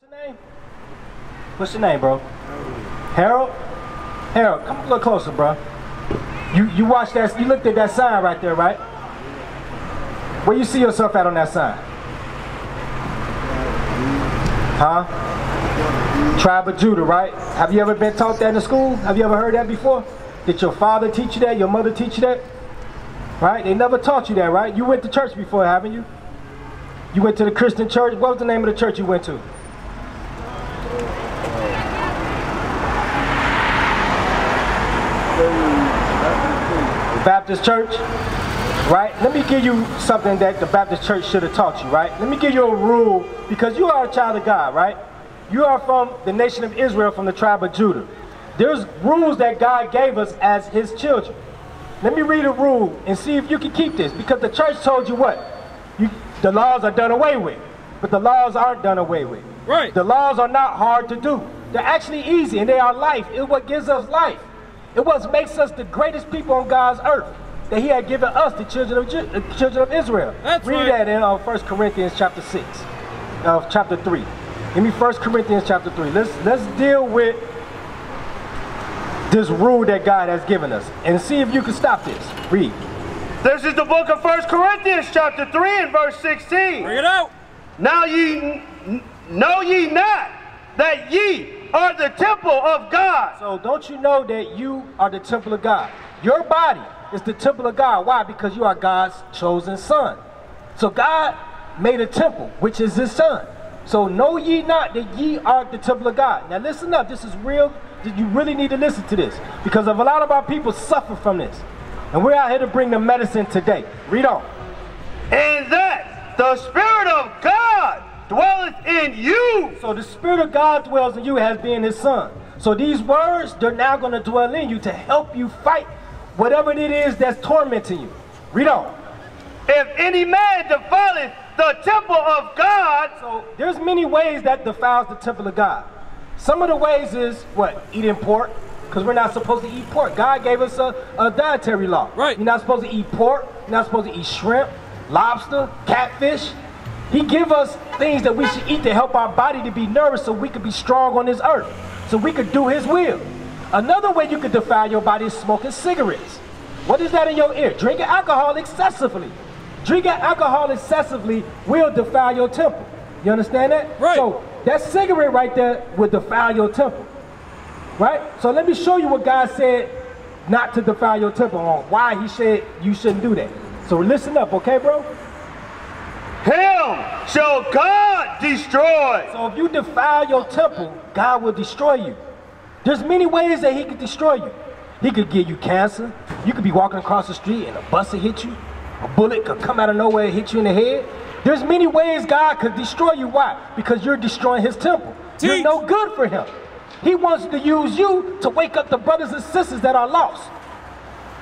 What's your name? What's your name, bro? Harold? Harold, come a little closer, bro. You watched that, you looked at that sign right there, right? Where you see yourself at on that sign? Huh? Tribe of Judah, right? Have you ever been taught that in school? Have you ever heard that before? Did your father teach you that? Your mother teach you that? Right? They never taught you that, right? You went to church before, haven't you? You went to the Christian church. What was the name of the church you went to? Baptist church, right? Let me give you something that the Baptist church should have taught you, right? Let me give you a rule, because you are a child of God, right? You are from the nation of Israel, from the tribe of Judah. There's rules that God gave us as his children. Let me read a rule and see if you can keep this, because the church told you what? The laws are done away with, but the laws aren't done away with. Right. The laws are not hard to do. They're actually easy, and they are life. It's what gives us life. It was makes us the greatest people on God's earth, that he had given us, the children of Israel. That's read right. That in 1 Corinthians chapter 6, chapter 3. Give me 1 Corinthians chapter 3. Let's deal with this rule that God has given us and see if you can stop this. Read. This is the book of 1 Corinthians chapter 3 and verse 16. Bring it out. Now ye know ye not that ye are the temple of God. So don't you know that you are the temple of God? Your body is the temple of God. Why? Because you are God's chosen son. So God made a temple, which is his son. So know ye not that ye are the temple of God. Now listen up. This is real. You really need to listen to this, because a lot of our people suffer from this. And we're out here to bring the medicine today. Read on. And that the Spirit of God dwelleth in you. So the Spirit of God dwells in you as being his son. So these words, they're now going to dwell in you to help you fight whatever it is that's tormenting you. Read on. If any man defileth the temple of God. So there's many ways that defiles the temple of God. Some of the ways is what? Eating pork, because we're not supposed to eat pork. God gave us a dietary law. Right. You're not supposed to eat pork. You're not supposed to eat shrimp, lobster, catfish. He give us things that we should eat to help our body to be nourished, so we could be strong on this earth, so we could do his will. Another way you could defile your body is smoking cigarettes. What is that in your ear? Drinking alcohol excessively. Drinking alcohol excessively will defile your temple. You understand that? Right. So that cigarette right there would defile your temple. Right? So let me show you what God said not to defile your temple, or why he said you shouldn't do that. So listen up, okay, bro? Him shall God destroy. So if you defile your temple, God will destroy you. There's many ways that he could destroy you. He could give you cancer. You could be walking across the street and a bus will hit you. A bullet could come out of nowhere and hit you in the head. There's many ways God could destroy you. Why? Because you're destroying his temple. Teach. You're no good for him. He wants to use you to wake up the brothers and sisters that are lost.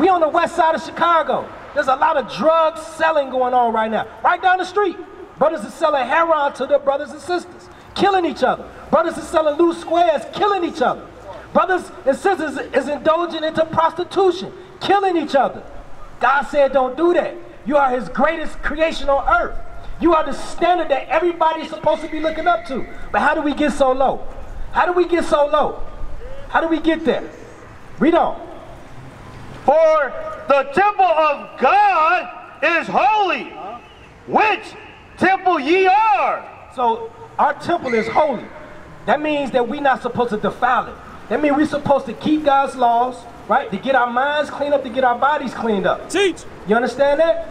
We on the west side of Chicago. There's a lot of drug selling going on right now. Right down the street, brothers are selling heroin to their brothers and sisters, killing each other. Brothers are selling loose squares, killing each other. Brothers and sisters is indulging into prostitution, killing each other. God said don't do that. You are his greatest creation on earth. You are the standard that everybody's supposed to be looking up to. But how do we get so low? How do we get so low? How do we get there? Read on. For the temple of God is holy, which temple ye are. So our temple is holy. That means that we're not supposed to defile it. That means we're supposed to keep God's laws, right? To get our minds cleaned up, to get our bodies cleaned up. Teach. You understand that?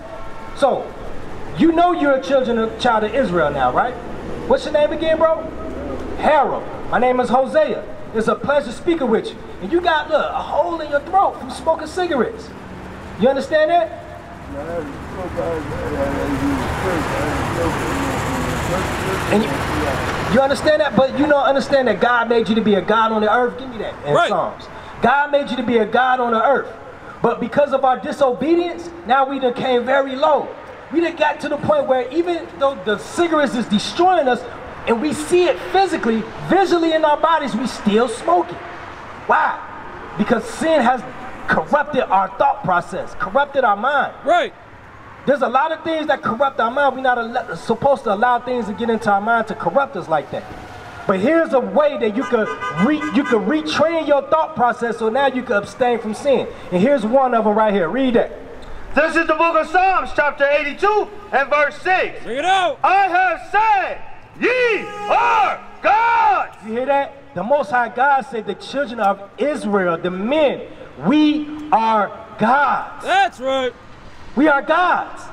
So you know you're a child of Israel now, right? What's your name again, bro? Harold. My name is Hosea. It's a pleasure speaking with you. And you got, look, a hole in your throat from smoking cigarettes. You understand that? And you understand that? But you don't understand that God made you to be a God on the earth. Give me that in Psalms. God made you to be a God on the earth. But because of our disobedience, now we done came very low. We done got to the point where even though the cigarettes is destroying us, and we see it physically, visually in our bodies, we still smoke it. Why? Because sin has corrupted our thought process, corrupted our mind. Right. There's a lot of things that corrupt our mind. We're not supposed to allow things to get into our mind to corrupt us like that. But here's a way that you can retrain your thought process so now you can abstain from sin. And here's one of them right here. Read that. This is the book of Psalms, chapter 82 and verse 6. Bring it out. I have said, ye are gods. You hear that? The Most High God said the children of Israel, the men, we are gods. That's right. We are gods.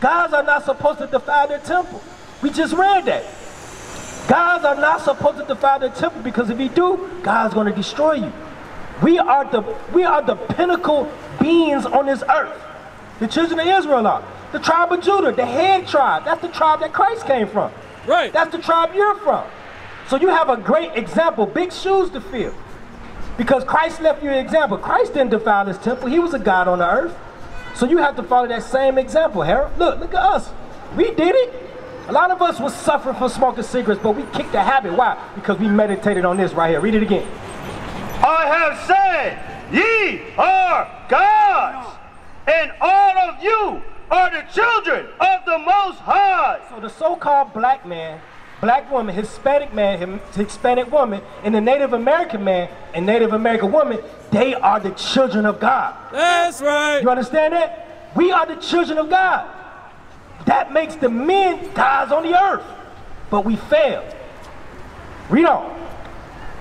Gods are not supposed to defile their temple. We just read that. Gods are not supposed to defile their temple, because if you do, God's going to destroy you. We are the pinnacle beings on this earth. The children of Israel are. The tribe of Judah, the head tribe. That's the tribe that Christ came from. Right. That's the tribe you're from. So you have a great example, big shoes to fill. Because Christ left you an example. Christ didn't defile his temple. He was a God on the earth. So you have to follow that same example, Harold. Look at us. We did it. A lot of us was suffering from smoking cigarettes, but we kicked the habit. Why? Because we meditated on this right here. Read it again. I have said, ye are gods, and all of you are the children of the Most High. So the so-called black man, black woman, Hispanic man, Hispanic woman, and the Native American man and Native American woman, they are the children of God. That's right. You understand that? We are the children of God. That makes the men gods on the earth. But we failed. Read on.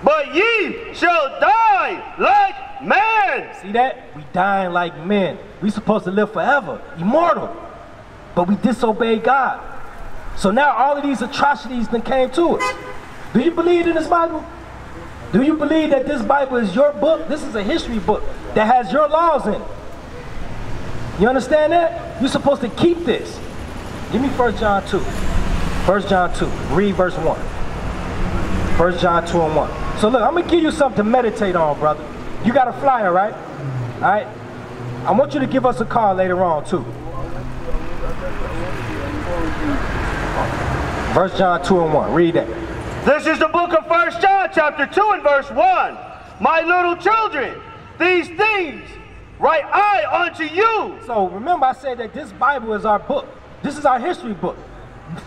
But ye shall die like men. See that? We dying like men. We supposed to live forever, immortal. But we disobeyed God. So now all of these atrocities that came to us. Do you believe in this Bible? Do you believe that this Bible is your book? This is a history book that has your laws in it. You understand that? You're supposed to keep this. Give me 1 John 2. 1 John 2. Read verse 1. 1 John 2 and 1. So look, I'm going to give you something to meditate on, brother. You got a flyer, right? All right? I want you to give us a call later on, too. 1 John 2 and 1. Read that. This is the book of 1 John chapter 2 and verse 1. My little children, these things write I unto you. So remember I said that this Bible is our book. This is our history book.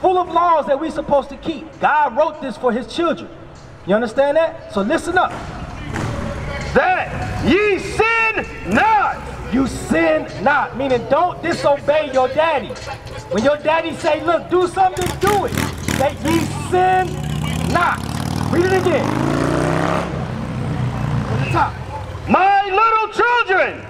Full of laws that we're supposed to keep. God wrote this for his children. You understand that? So listen up. That ye sin not. You sin not. Meaning don't disobey your daddy. When your daddy say, look, do something, do it. That ye sin not. Read it again. From the top. My little children,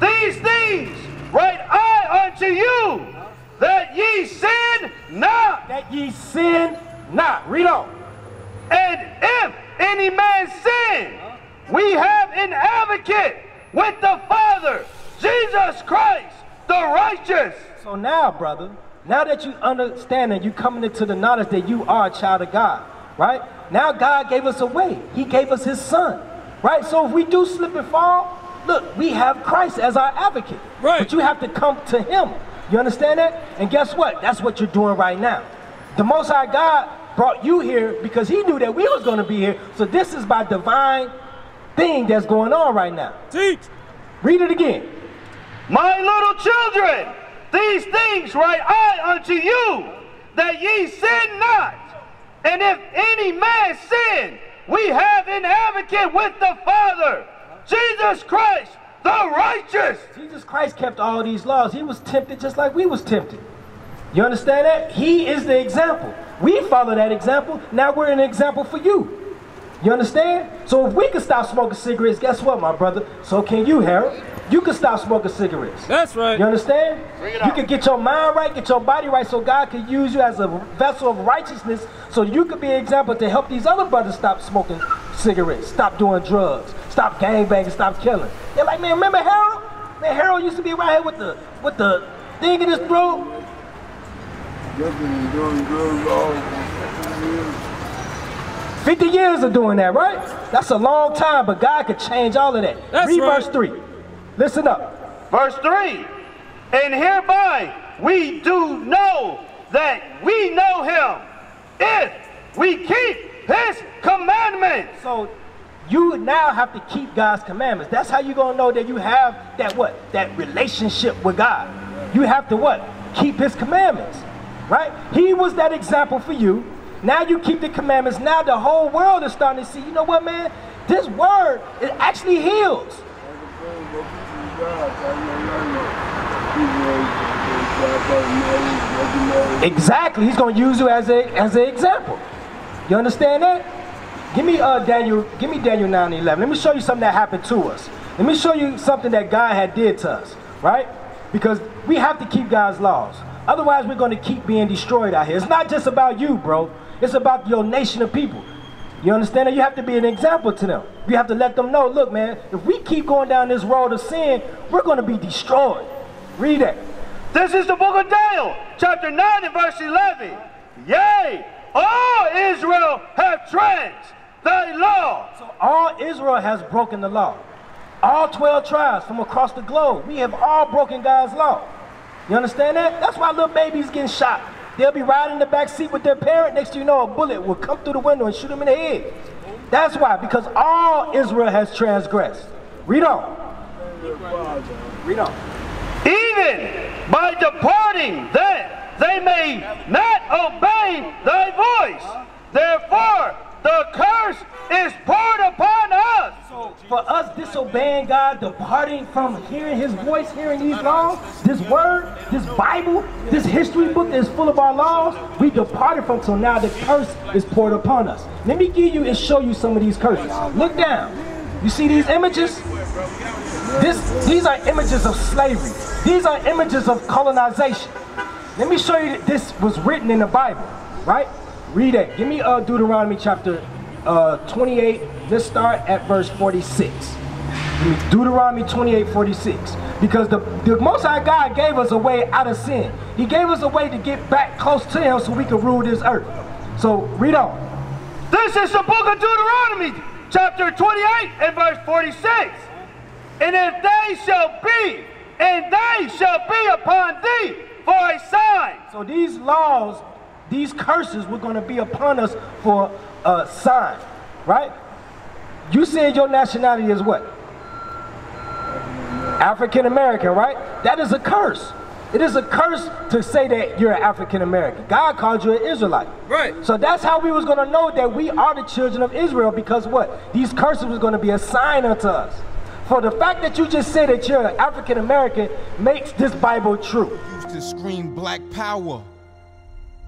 these things write I unto you, that ye sin not. That ye sin not. Read on. And if any man sin, we have an advocate with the Father, Jesus Christ, the righteous. So now, brother, now that you understand that you're coming into the knowledge that you are a child of God, right? Now God gave us a way. He gave us his son, right? So if we do slip and fall, look, we have Christ as our advocate. Right. But you have to come to him. You understand that? And guess what? That's what you're doing right now. The Most High God brought you here because he knew that we was going to be here. So this is by divine thing that's going on right now. Teach. Read it again. My little children, these things write I unto you, that ye sin not. And if any man sin, we have an advocate with the Father, Jesus Christ, the righteous. Jesus Christ kept all these laws. He was tempted just like we was tempted. You understand that? He is the example. We follow that example. Now we're an example for you. You understand? So if we can stop smoking cigarettes, guess what, my brother? So can you, Harold. You can stop smoking cigarettes. That's right. You understand? You can get your mind right, get your body right, so God can use you as a vessel of righteousness so you can be an example to help these other brothers stop smoking cigarettes, stop doing drugs, stop gangbanging, stop killing. They're like, man, remember Harold? Man, Harold used to be right here with the thing in his throat. Definitely doing drugs all 50 years of doing that, right? That's a long time, but God could change all of that. That's right. Read verse 3. Listen up. Verse 3. And hereby we do know that we know him, if we keep his commandments. So you now have to keep God's commandments. That's how you're going to know that you have that what? That relationship with God. You have to what? Keep his commandments. Right? He was that example for you. Now you keep the commandments. Now the whole world is starting to see, you know what, man? This word, it actually heals. Exactly. He's going to use you as an example. You understand that? Give me Daniel 9:11. Let me show you something that happened to us. Let me show you something that God had did to us, right? Because we have to keep God's laws. Otherwise, we're going to keep being destroyed out here. It's not just about you, bro. It's about your nation of people. You understand that? You have to be an example to them. You have to let them know, look, man, if we keep going down this road of sin, we're going to be destroyed. Read that. This is the book of Daniel, chapter 9 and verse 11. Yea, all Israel have transgressed thy law. So all Israel has broken the law. All 12 tribes from across the globe, we have all broken God's law. You understand that? That's why little babies getting shot. They'll be riding in the back seat with their parent. Next thing you know, a bullet will come through the window and shoot them in the head. That's why, because all Israel has transgressed. Read on. Read on. Even by departing that they may not obey thy voice, therefore the curse is poured upon us. So for us disobeying God, departing from hearing his voice, hearing these laws, this word, this Bible, this history book that is full of our laws, we departed from, so now the curse is poured upon us. Let me give you and show you some of these curses. Look down. You see these images? These are images of slavery. These are images of colonization. Let me show you that this was written in the Bible, right? Read it. Give me Deuteronomy chapter 28. Let's start at verse 46. Deuteronomy 28:46. Because the Most High God gave us a way out of sin. He gave us a way to get back close to him so we can rule this earth. So read on. This is the book of Deuteronomy chapter 28 and verse 46. And if they shall be, and they shall be upon thee for a sign. So these laws, these curses were going to be upon us for a sign, right? You said your nationality is what? African American, right? That is a curse. It is a curse to say that you're an African American. God called you an Israelite. Right. So that's how we was going to know that we are the children of Israel, because what? These curses was going to be a sign unto us. For the fact that you just said that you're an African American makes this Bible true. Used to scream black power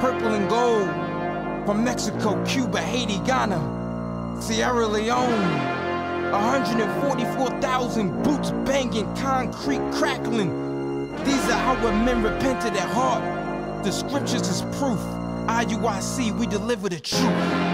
Purple and gold, from Mexico, Cuba, Haiti, Ghana, Sierra Leone, 144,000 boots banging, concrete crackling. These are how men repented at heart. The scriptures is proof. IUIC, we deliver the truth.